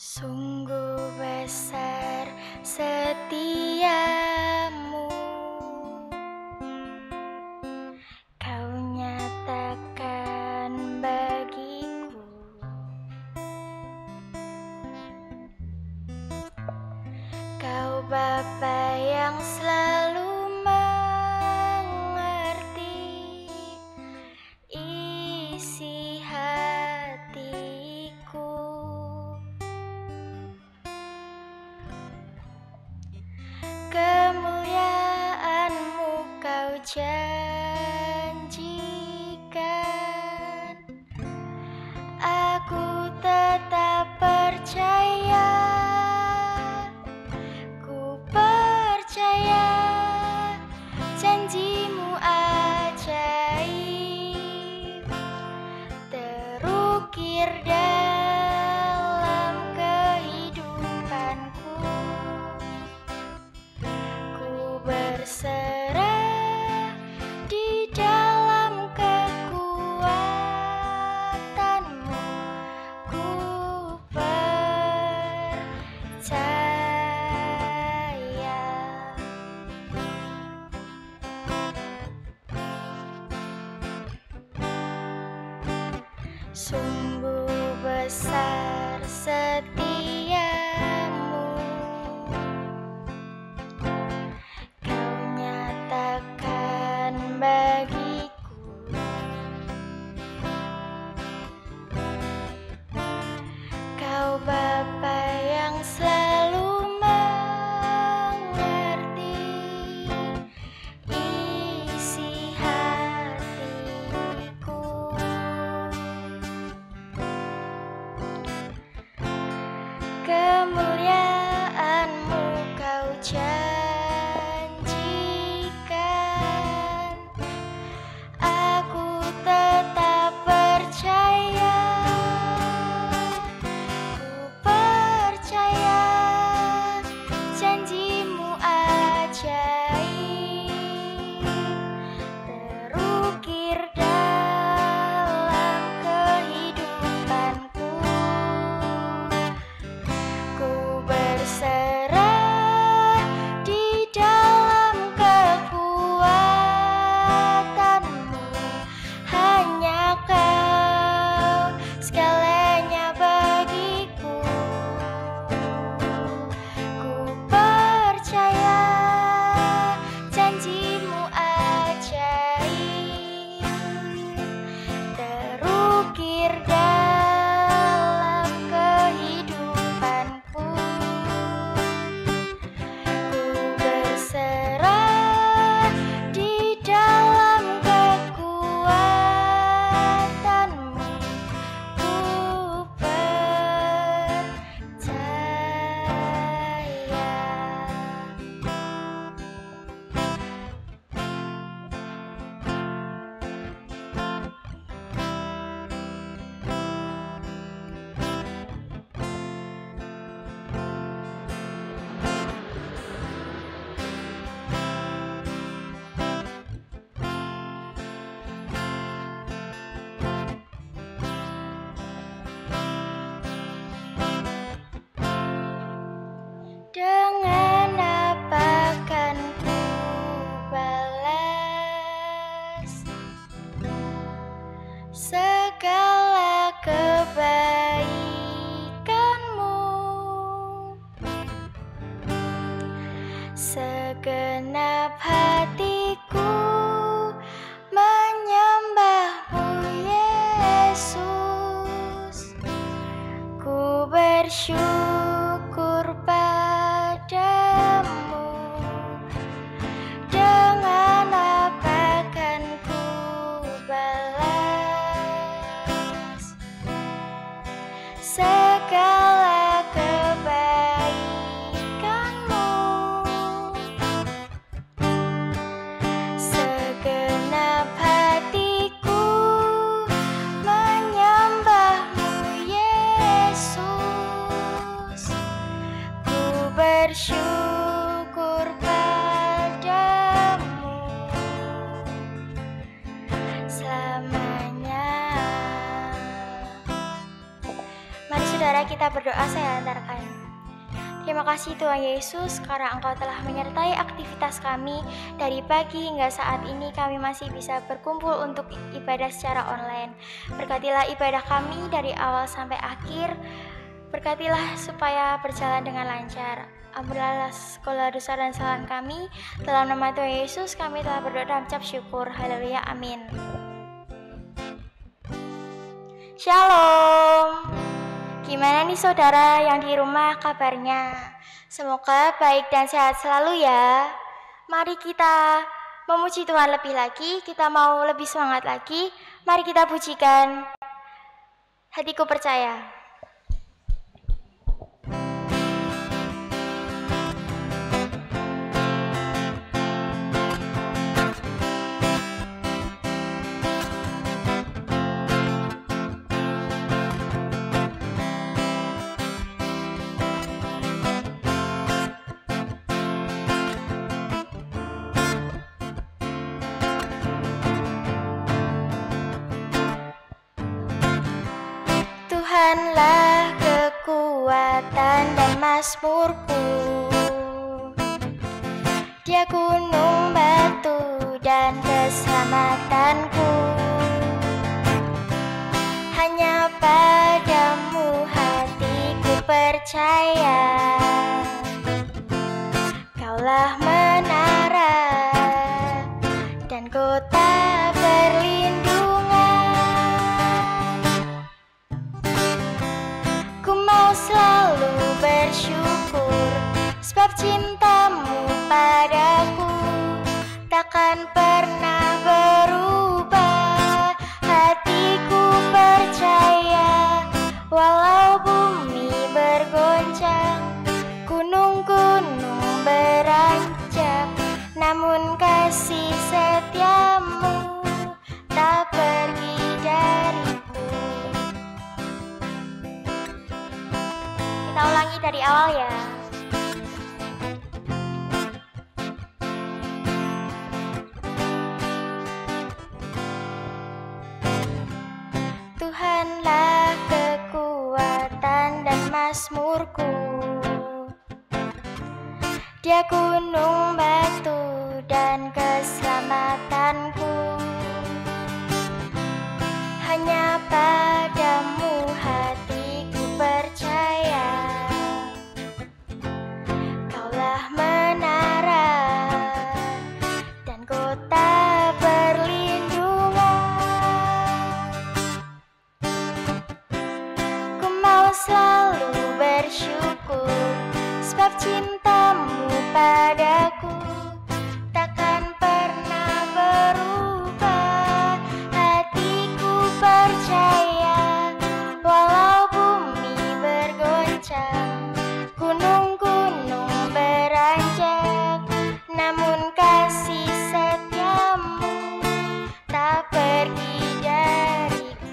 Sungguh besar setiamu, kau nyatakan bagiku. Kau Bapa yang selalu mengerti isi hatiku. Kemuliaan-Mu kau janjikan, aku tetap percaya. Ku percaya janji-Mu ajaib, terukir dalam kehidupanku. Berserah di dalam kekuatan-Mu, ku percaya. Sungguh besar setia-Mu, bagiku. Kau Bapa yang selalu mengerti isi hatiku. Kemuliaan-Mu kau segala kebaikan-Mu, segenap hatiku menyembah-Mu Yesus. Ku bersyukur pada-Mu. Dengan apa kan ku balas? segala kebaikan-Mu, segenap hatiku menyembah-Mu Yesus, ku bersyukur pada-Mu selamanya. Mari saudara kita berdoa, saya antarkan. Terima kasih Tuhan Yesus, karena Engkau telah menyertai aktivitas kami dari pagi hingga saat ini kami masih bisa berkumpul untuk ibadah secara online. Berkatilah ibadah kami dari awal sampai akhir, berkatilah supaya berjalan dengan lancar. Ampunilah segala dosa dan kesalahan kami. Dalam nama Tuhan Yesus kami telah berdoa dan mengucap syukur. Haleluya, amin. Shalom. Gimana nih saudara yang di rumah kabarnya? Semoga baik dan sehat selalu ya. Mari kita memuji Tuhan lebih lagi, kita mau lebih semangat lagi. Mari kita pujikan Hatiku Percaya. Tuhanlah kekuatan dan mazmurku, Dia gunung batu dan keselamatanku. Hanya pada-Mu hatiku percaya, Kaulah menara dan kota berlindung. Selalu bersyukur sebab cinta-Mu padaku takkan pernah berubah. Hatiku percaya walau bumi bergoncang, gunung-gunung beranjak, namun kasih setia-Mu tak pergi dari. Kita ulangi dari awal ya. Tuhanlah kekuatan dan mazmurku, Dia gunung batu dan keselamatanku. Hanya pada-Mu hatiku percaya, Kaulah menara dan kota perlindungan. Ku mau selalu bersyukur sebab cinta-Mu padaku takkan pernah berubah. Hatiku percaya walau bumi bergoncang, gunung-gunung beranjak, namun kasih setia-Mu tak pergi dariku.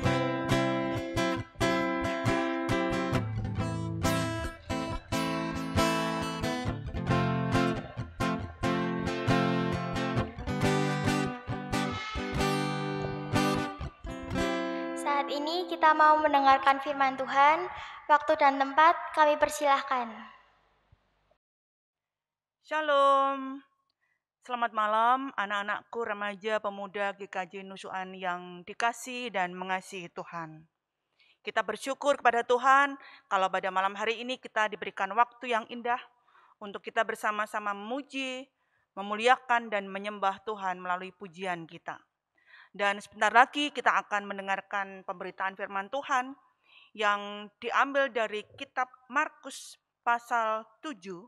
Saat ini kita mau mendengarkan firman Tuhan. Waktu dan tempat kami persilahkan. Shalom. Selamat malam anak-anakku remaja pemuda GKJ Nusukan yang dikasihi dan mengasihi Tuhan. Kita bersyukur kepada Tuhan kalau pada malam hari ini kita diberikan waktu yang indah untuk kita bersama-sama memuji, memuliakan dan menyembah Tuhan melalui pujian kita. Dan sebentar lagi kita akan mendengarkan pemberitaan firman Tuhan yang diambil dari kitab Markus pasal 7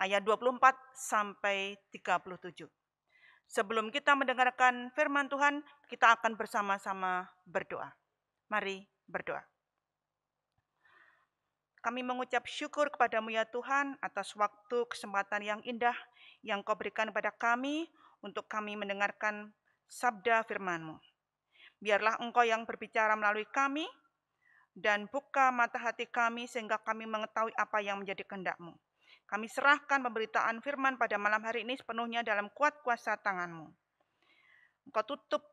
ayat 24 sampai 37. Sebelum kita mendengarkan firman Tuhan, kita akan bersama-sama berdoa. Mari berdoa. Kami mengucap syukur kepada-Mu ya Tuhan atas waktu kesempatan yang indah yang Kau berikan pada kami untuk kami mendengarkan sabda firman-Mu. Biarlah Engkau yang berbicara melalui kami dan buka mata hati kami sehingga kami mengetahui apa yang menjadi kehendak-Mu. Kami serahkan pemberitaan firman pada malam hari ini sepenuhnya dalam kuat kuasa tangan-Mu. Engkau tutup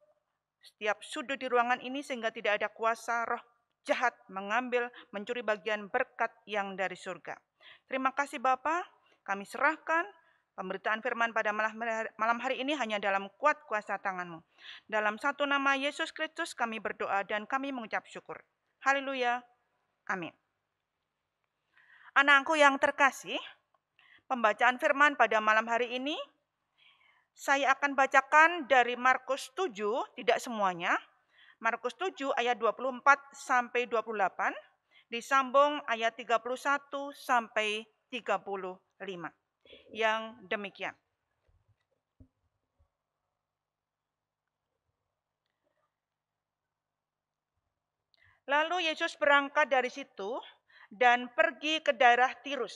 setiap sudut di ruangan ini sehingga tidak ada kuasa roh jahat mengambil, mencuri bagian berkat yang dari surga. Terima kasih Bapa, kami serahkan pemberitaan firman pada malam hari ini hanya dalam kuat kuasa tangan-Mu. Dalam satu nama Yesus Kristus kami berdoa dan kami mengucap syukur. Haleluya, amin. Anakku yang terkasih, pembacaan firman pada malam hari ini, saya akan bacakan dari Markus 7, tidak semuanya, Markus 7 ayat 24 sampai 28, disambung ayat 31 sampai 35. Yang demikian. Lalu Yesus berangkat dari situ dan pergi ke daerah Tirus.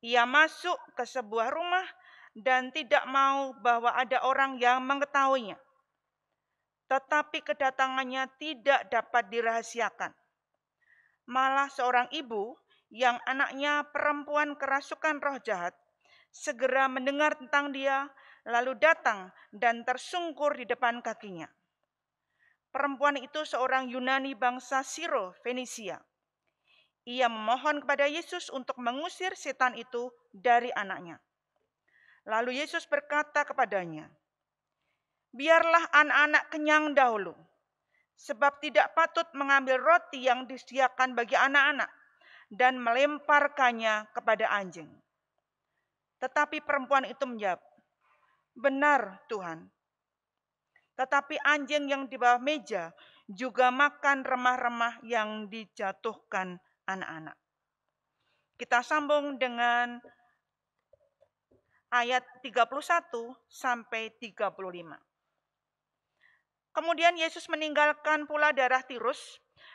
Ia masuk ke sebuah rumah dan tidak mau bahwa ada orang yang mengetahuinya. Tetapi kedatangannya tidak dapat dirahasiakan. Malah seorang ibu yang anaknya perempuan kerasukan roh jahat segera mendengar tentang dia, lalu datang dan tersungkur di depan kakinya. Perempuan itu seorang Yunani bangsa Siro, Fenisia. Ia memohon kepada Yesus untuk mengusir setan itu dari anaknya. Lalu Yesus berkata kepadanya, "Biarlah anak-anak kenyang dahulu, sebab tidak patut mengambil roti yang disediakan bagi anak-anak dan melemparkannya kepada anjing." Tetapi perempuan itu menjawab, "Benar, Tuhan. Tetapi anjing yang di bawah meja juga makan remah-remah yang dijatuhkan anak-anak." Kita sambung dengan ayat 31 sampai 35. Kemudian Yesus meninggalkan pula daerah Tirus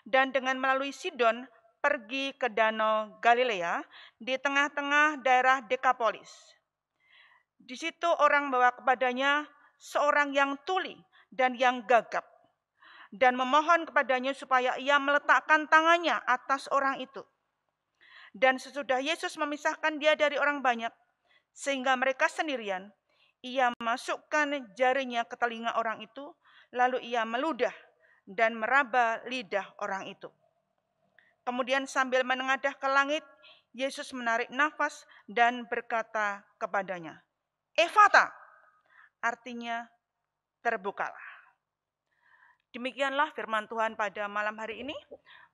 dan dengan melalui Sidon pergi ke Danau Galilea di tengah-tengah daerah Dekapolis. Di situ orang bawa kepadanya seorang yang tuli dan yang gagap dan memohon kepadanya supaya ia meletakkan tangannya atas orang itu. Dan sesudah Yesus memisahkan dia dari orang banyak sehingga mereka sendirian, ia masukkan jarinya ke telinga orang itu, lalu ia meludah dan meraba lidah orang itu. Kemudian sambil menengadah ke langit, Yesus menarik nafas dan berkata kepadanya, "Efata," artinya terbukalah. Demikianlah firman Tuhan pada malam hari ini.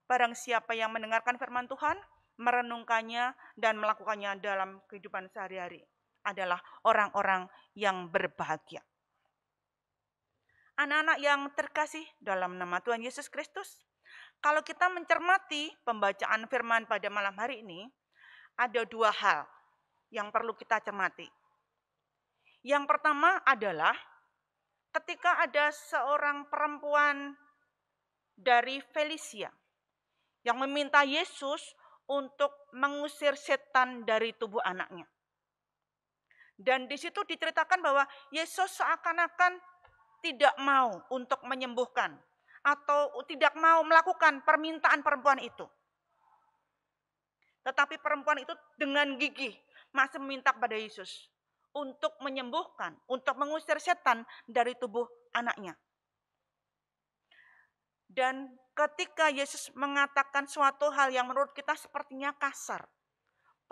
Barang siapa yang mendengarkan firman Tuhan, merenungkannya dan melakukannya dalam kehidupan sehari-hari adalah orang-orang yang berbahagia. Anak-anak yang terkasih dalam nama Tuhan Yesus Kristus, kalau kita mencermati pembacaan firman pada malam hari ini, ada dua hal yang perlu kita cermati. Yang pertama adalah ketika ada seorang perempuan dari Fenisia yang meminta Yesus untuk mengusir setan dari tubuh anaknya. Dan di situ diceritakan bahwa Yesus seakan-akan tidak mau untuk menyembuhkan atau tidak mau melakukan permintaan perempuan itu. Tetapi perempuan itu dengan gigih masih meminta kepada Yesus untuk menyembuhkan, untuk mengusir setan dari tubuh anaknya. Dan ketika Yesus mengatakan suatu hal yang menurut kita sepertinya kasar,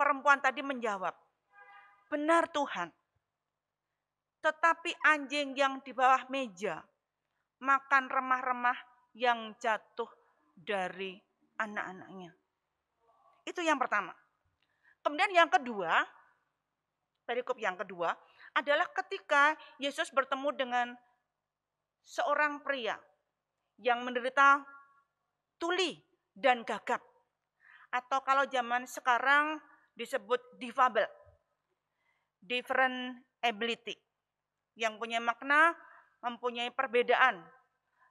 perempuan tadi menjawab, "Benar Tuhan. Tetapi anjing yang di bawah meja makan remah-remah yang jatuh dari anak-anaknya." Itu yang pertama. Kemudian yang kedua, perikop yang kedua adalah ketika Yesus bertemu dengan seorang pria yang menderita tuli dan gagap. Atau kalau zaman sekarang disebut difabel, different ability, yang punya makna mempunyai perbedaan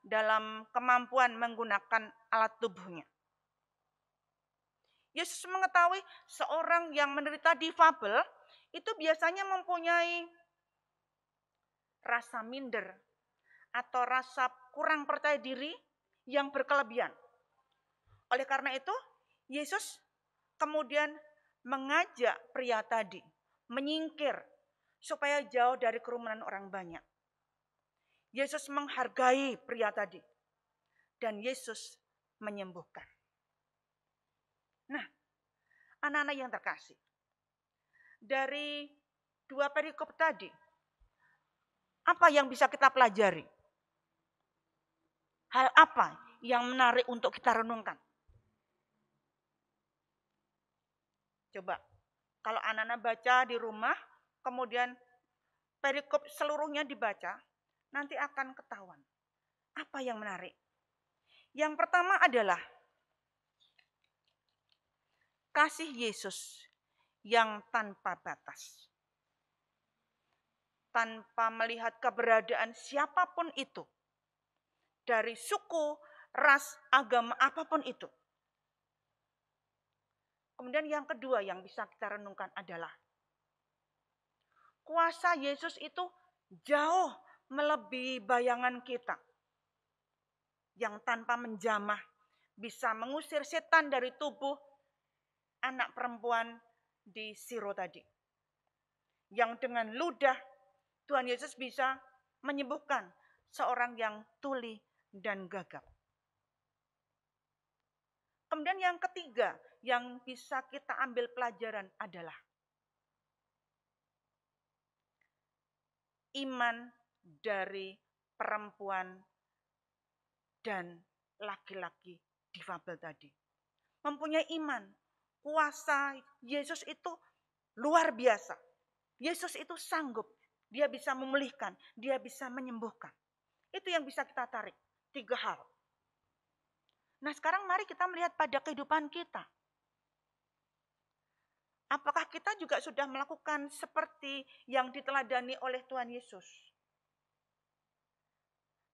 dalam kemampuan menggunakan alat tubuhnya. Yesus mengetahui seorang yang menderita difabel itu biasanya mempunyai rasa minder atau rasa kurang percaya diri yang berkelebihan. Oleh karena itu, Yesus kemudian mengajak pria tadi menyingkir supaya jauh dari kerumunan orang banyak. Yesus menghargai pria tadi dan Yesus menyembuhkan. Nah, anak-anak yang terkasih, dari dua perikop tadi, apa yang bisa kita pelajari? Hal apa yang menarik untuk kita renungkan? Coba, kalau anak-anak baca di rumah, kemudian perikop seluruhnya dibaca, nanti akan ketahuan. Apa yang menarik? Yang pertama adalah kasih Yesus yang tanpa batas. Tanpa melihat keberadaan siapapun itu. Dari suku, ras, agama, apapun itu. Kemudian yang kedua yang bisa kita renungkan adalah kuasa Yesus itu jauh melebihi bayangan kita. Yang tanpa menjamah bisa mengusir setan dari tubuh anak perempuan di Siro tadi. Yang dengan ludah Tuhan Yesus bisa menyembuhkan seorang yang tuli dan gagap. Kemudian yang ketiga yang bisa kita ambil pelajaran adalah iman dari perempuan dan laki-laki difabel tadi. Mempunyai iman, kuasa Yesus itu luar biasa. Yesus itu sanggup, dia bisa memulihkan, dia bisa menyembuhkan. Itu yang bisa kita tarik, tiga hal. Nah, sekarang mari kita melihat pada kehidupan kita. Apakah kita juga sudah melakukan seperti yang diteladani oleh Tuhan Yesus?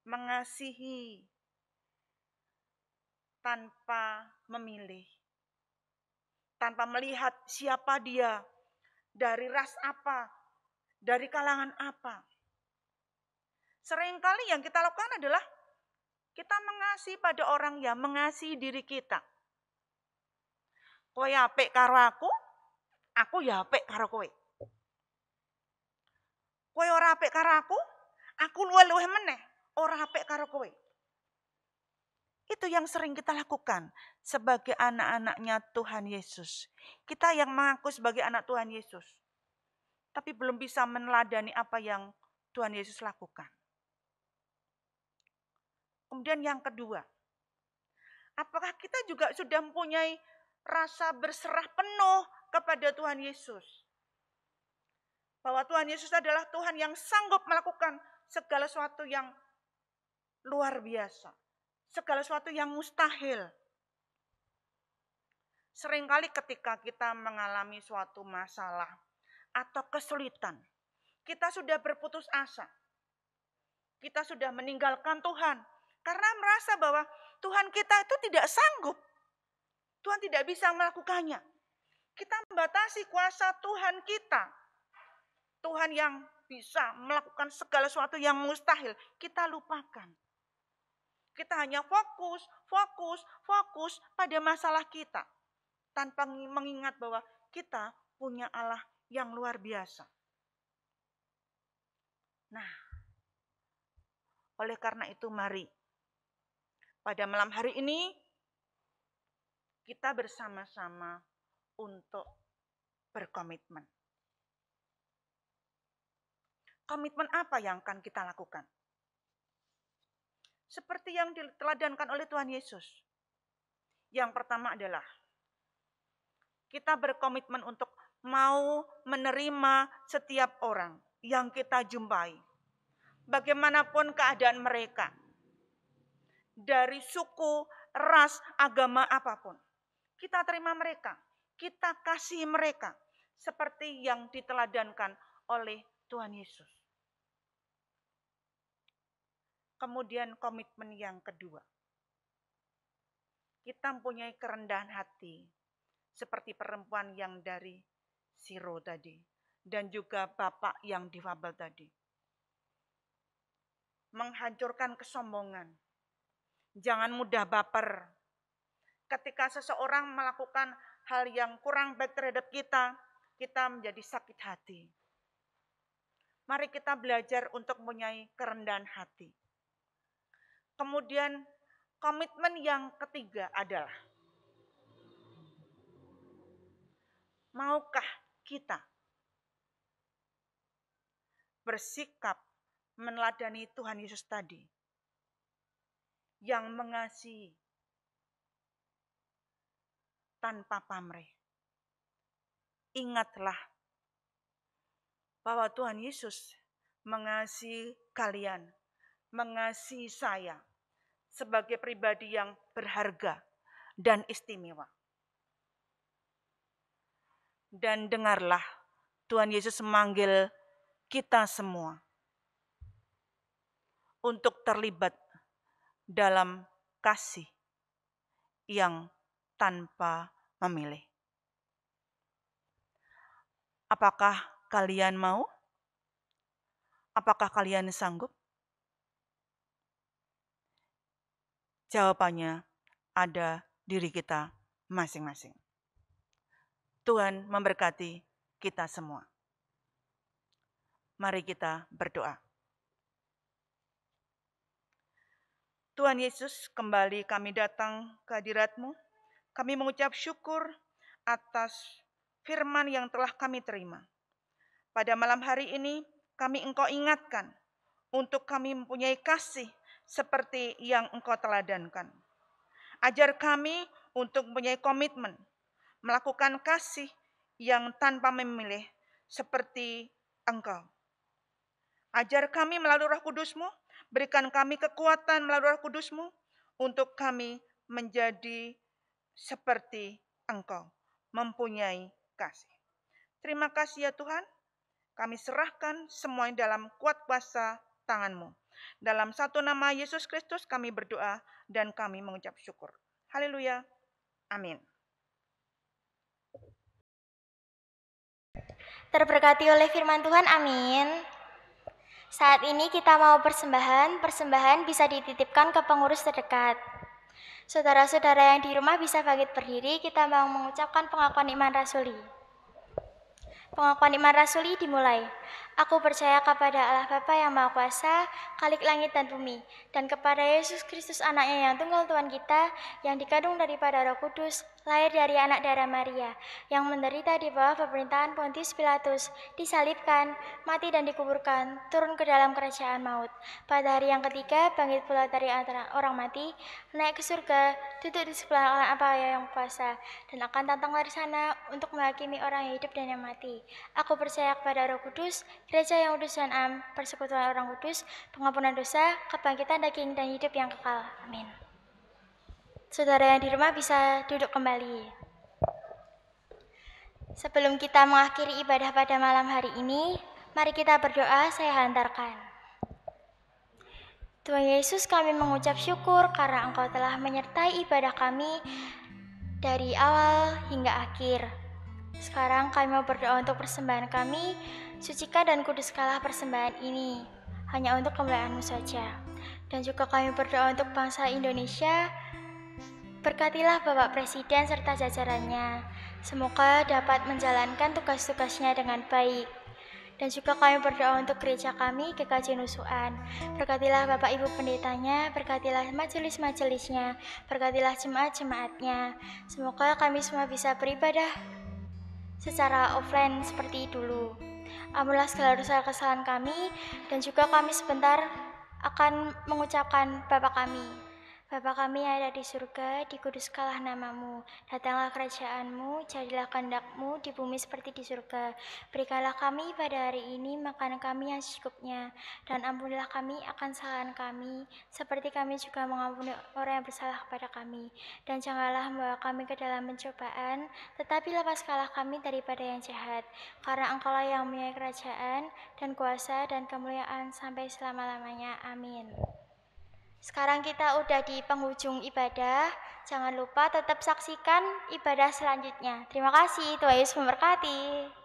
Mengasihi tanpa memilih, tanpa melihat siapa dia, dari ras apa, dari kalangan apa. Seringkali yang kita lakukan adalah kita mengasihi pada orang yang mengasihi diri kita. Kowe apik karo aku ya apik karo kowe. Kowe ora apik karo aku luwih meneh ora apik karo kowe. Itu yang sering kita lakukan sebagai anak-anaknya Tuhan Yesus. Kita yang mengaku sebagai anak Tuhan Yesus. Tapi belum bisa meneladani apa yang Tuhan Yesus lakukan. Kemudian yang kedua. Apakah kita juga sudah mempunyai rasa berserah penuh kepada Tuhan Yesus? Bahwa Tuhan Yesus adalah Tuhan yang sanggup melakukan segala sesuatu yang luar biasa. Segala sesuatu yang mustahil. Seringkali ketika kita mengalami suatu masalah atau kesulitan, kita sudah berputus asa. Kita sudah meninggalkan Tuhan karena merasa bahwa Tuhan kita itu tidak sanggup. Tuhan tidak bisa melakukannya. Kita membatasi kuasa Tuhan kita. Tuhan yang bisa melakukan segala sesuatu yang mustahil, kita lupakan. Kita hanya fokus pada masalah kita. Tanpa mengingat bahwa kita punya Allah yang luar biasa. Nah, oleh karena itu mari. Pada malam hari ini, kita bersama-sama untuk berkomitmen. Komitmen apa yang akan kita lakukan? Seperti yang diteladankan oleh Tuhan Yesus. Yang pertama adalah kita berkomitmen untuk mau menerima setiap orang yang kita jumpai. Bagaimanapun keadaan mereka. Dari suku, ras, agama apapun. Kita terima mereka. Kita kasih mereka. Seperti yang diteladankan oleh Tuhan Yesus. Kemudian komitmen yang kedua. Kita mempunyai kerendahan hati seperti perempuan yang dari Siro tadi, dan juga bapak yang difabel tadi. Menghancurkan kesombongan. Jangan mudah baper. Ketika seseorang melakukan hal yang kurang baik terhadap kita, kita menjadi sakit hati. Mari kita belajar untuk mempunyai kerendahan hati. Kemudian komitmen yang ketiga adalah, maukah kita bersikap meneladani Tuhan Yesus tadi, yang mengasihi tanpa pamrih. Ingatlah bahwa Tuhan Yesus mengasihi kalian, mengasihi saya sebagai pribadi yang berharga dan istimewa. Dan dengarlah, Tuhan Yesus memanggil kita semua untuk terlibat dalam kasih yang tanpa memilih. Apakah kalian mau? Apakah kalian sanggup? Jawabannya ada diri kita masing-masing. Tuhan memberkati kita semua. Mari kita berdoa. Tuhan Yesus, kembali kami datang ke hadirat-Mu. Kami mengucap syukur atas firman yang telah kami terima. Pada malam hari ini, kami Engkau ingatkan untuk kami mempunyai kasih seperti yang Engkau teladankan. Ajar kami untuk mempunyai komitmen melakukan kasih yang tanpa memilih seperti Engkau. Ajar kami melalui Roh Kudus-Mu, berikan kami kekuatan melalui Roh Kudus-Mu untuk kami menjadi seperti Engkau, mempunyai kasih. Terima kasih ya Tuhan, kami serahkan semuanya dalam kuat kuasa tangan-Mu. Dalam satu nama Yesus Kristus kami berdoa dan kami mengucap syukur. Haleluya, amin. Terberkati oleh firman Tuhan, amin. Saat ini kita mau persembahan, persembahan bisa dititipkan ke pengurus terdekat. Saudara-saudara yang di rumah bisa bangkit berdiri, kita mau mengucapkan pengakuan iman rasuli. Pengakuan iman rasuli dimulai. Aku percaya kepada Allah Bapa yang Maha Kuasa, Khalik langit dan bumi, dan kepada Yesus Kristus anaknya yang tunggal Tuhan kita, yang dikandung daripada Roh Kudus, lahir dari anak darah Maria, yang menderita di bawah pemerintahan Pontius Pilatus, disalibkan, mati dan dikuburkan, turun ke dalam kerajaan maut. Pada hari yang ketiga, bangkit pula dari antara orang mati, naik ke surga, duduk di sebelah Allah Bapa yang Kuasa, dan akan datang dari sana untuk menghakimi orang yang hidup dan yang mati. Aku percaya kepada Roh Kudus, Gereja yang kudus dan am, persekutuan orang kudus, pengampunan dosa, kebangkitan daging dan hidup yang kekal. Amin. Saudara yang di rumah bisa duduk kembali. Sebelum kita mengakhiri ibadah pada malam hari ini, mari kita berdoa, saya hantarkan. Tuhan Yesus, kami mengucap syukur karena Engkau telah menyertai ibadah kami dari awal hingga akhir. Sekarang kami mau berdoa untuk persembahan kami, sucikan dan kuduskanlah persembahan ini, hanya untuk kemuliaan-Mu saja. Dan juga kami berdoa untuk bangsa Indonesia, berkatilah Bapak Presiden serta jajarannya, semoga dapat menjalankan tugas-tugasnya dengan baik. Dan juga kami berdoa untuk gereja kami, GKJ Nusukan. Berkatilah Bapak Ibu pendetanya, berkatilah majelis-majelisnya, berkatilah jemaat-jemaatnya. Semoga kami semua bisa beribadah secara offline seperti dulu. Ampunilah segala dosa kesalahan kami, dan juga kami sebentar akan mengucapkan Bapa kami. Bapa kami yang ada di surga, dikuduskanlah nama-Mu, datanglah kerajaan-Mu, jadilah kehendak-Mu di bumi seperti di surga. Berikanlah kami pada hari ini makanan kami yang secukupnya, dan ampunilah kami akan kesalahan kami, seperti kami juga mengampuni orang yang bersalah kepada kami. Dan janganlah membawa kami ke dalam pencobaan, tetapi lepaskanlah kami daripada yang jahat, karena Engkaulah yang mempunyai kerajaan, dan kuasa, dan kemuliaan sampai selama-lamanya. Amin. Sekarang kita udah di penghujung ibadah. Jangan lupa tetap saksikan ibadah selanjutnya. Terima kasih, Tuhan Yesus memberkati.